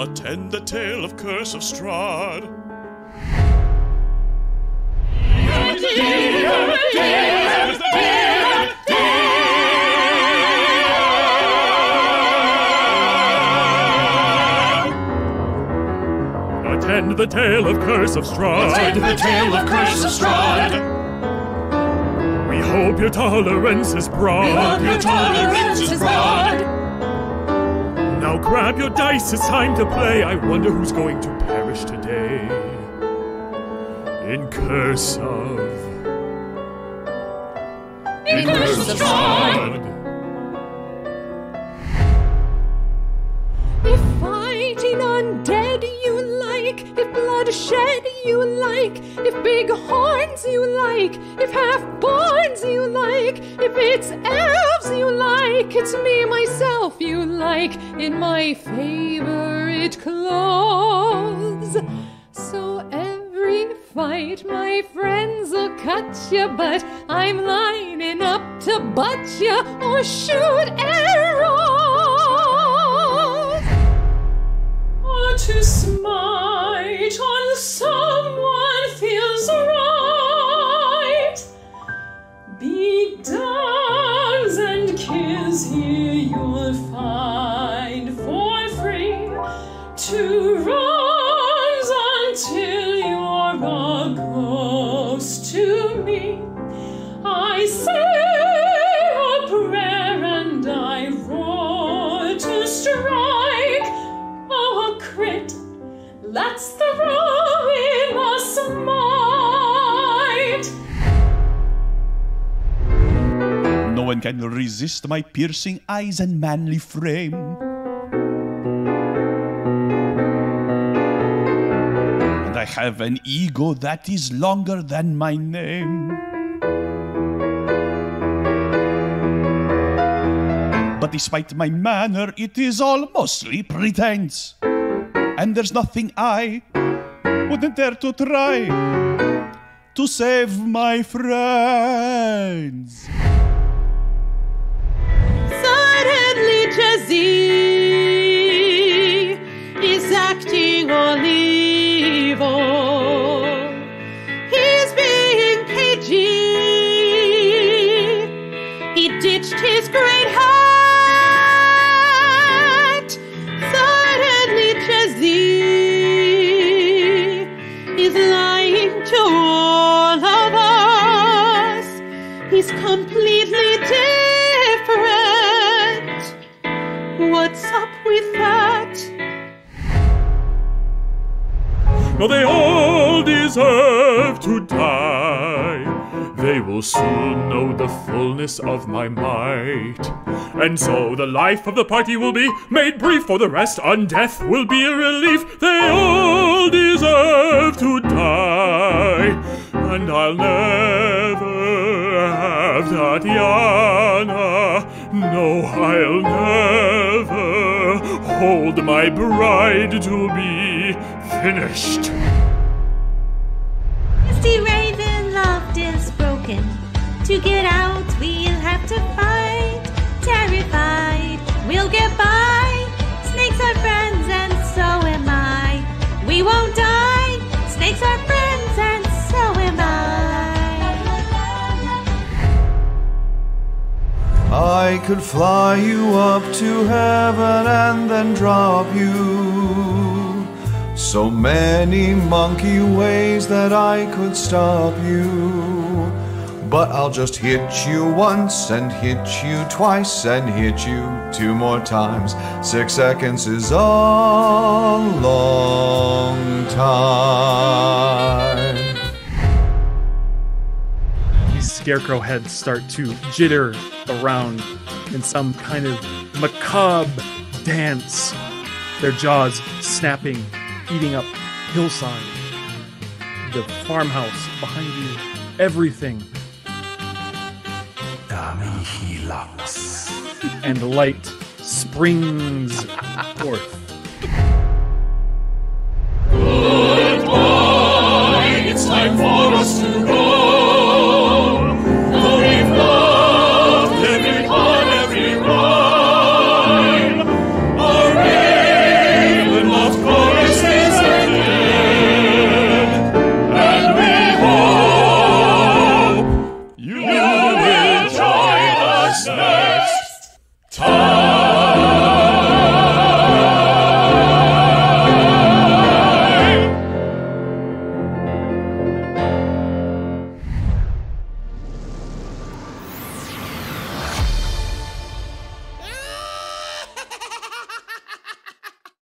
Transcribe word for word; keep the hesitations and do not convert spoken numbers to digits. Attend the tale of Curse of Strahd. Attend the tale of Curse of Strahd. Attend the tale of Curse of Strahd. We hope your tolerance is broad. We hope your tolerance is broad. Now grab your dice, it's time to play. I wonder who's going to perish today in Curse of... In, in Curse of Strahd! If fighting undead you like, if bloodshed you like, if big horns you like, if half-borns you like, if it's elves you like, it's me, myself, you like, in my favorite clothes. So every fight my friends will cut ya, but I'm lining up to butt ya or shoot arrows. Or to smite on someone feels right. Be dogs and kills here you'll find for free. Two wrongs until you're a ghost to me. I say a prayer and I roar to strike. Oh, a crit, let's throw in a smite. No one can resist my piercing eyes and manly frame, and I have an ego that is longer than my name. But despite my manner, it is all mostly pretense, and there's nothing I wouldn't dare to try to save my friends. Suddenly Jazzy is acting all evil. He's being cagey. He ditched his great house. He's lying to all of us. He's completely different. What's up with that? No, they all deserve to die. They will soon know the fullness of my might. And so the life of the party will be made brief, for the rest on death will be a relief. They all deserve to die, and I'll never have Tatiana. No, I'll never hold my bride to be finished. Ravenloft is broken. To get out, we'll have to fight. Terrified, we'll get by. Snakes are friends, and so am I. We won't die. Snakes are friends, and so am I. I could fly you up to heaven and then drop you. So many monkey ways that I could stop you, but I'll just hit you once and hit you twice and hit you two more times. Six seconds is a long time. These scarecrow heads start to jitter around in some kind of macabre dance, their jaws snapping, eating up hillside, the farmhouse behind you, everything. And light springs forth.